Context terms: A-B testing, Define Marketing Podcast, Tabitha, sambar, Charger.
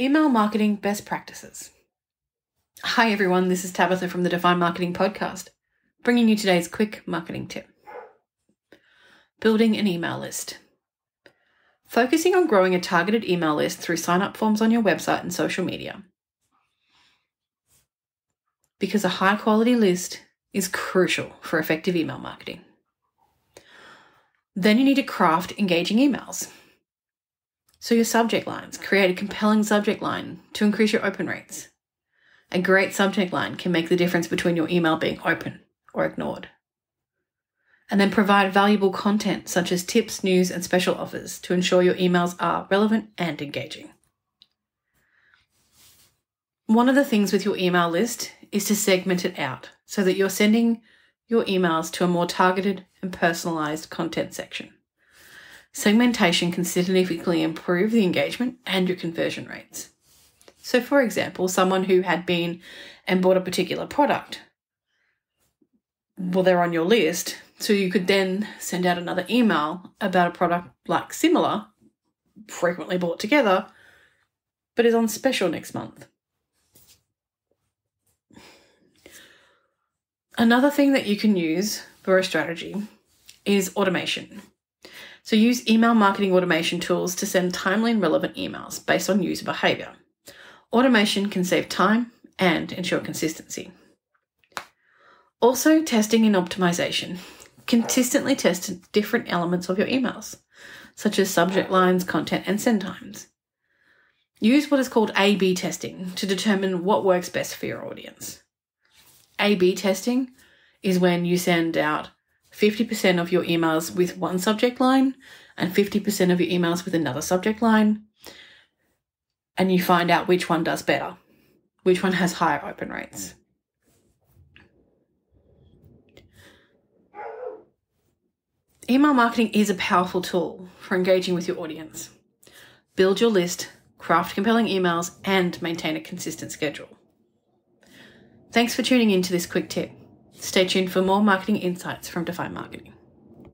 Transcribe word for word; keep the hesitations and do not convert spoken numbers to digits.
Email marketing best practices. Hi everyone, this is Tabitha from the Define Marketing Podcast, bringing you today's quick marketing tip. Building an email list. Focusing on growing a targeted email list through sign-up forms on your website and social media. Because a high-quality list is crucial for effective email marketing. Then you need to craft engaging emails. So your subject lines. Create a compelling subject line to increase your open rates. A great subject line can make the difference between your email being open or ignored. And then provide valuable content such as tips, news, and special offers to ensure your emails are relevant and engaging. One of the things with your email list is to segment it out so that you're sending your emails to a more targeted and personalized content section. Segmentation can significantly improve the engagement and your conversion rates. So for example, someone who had been and bought a particular product, well, they're on your list. So you could then send out another email about a product like similar, frequently bought together, but is on special next month. Another thing that you can use for a strategy is automation. So use email marketing automation tools to send timely and relevant emails based on user behavior. Automation can save time and ensure consistency. Also, testing and optimization. Consistently test different elements of your emails, such as subject lines, content, and send times. Use what is called A B testing to determine what works best for your audience. A B testing is when you send out fifty percent of your emails with one subject line and fifty percent of your emails with another subject line, and you find out which one does better, which one has higher open rates. Email marketing is a powerful tool for engaging with your audience. Build your list, craft compelling emails, and maintain a consistent schedule. Thanks for tuning in to this quick tip. Stay tuned for more marketing insights from Define Marketing.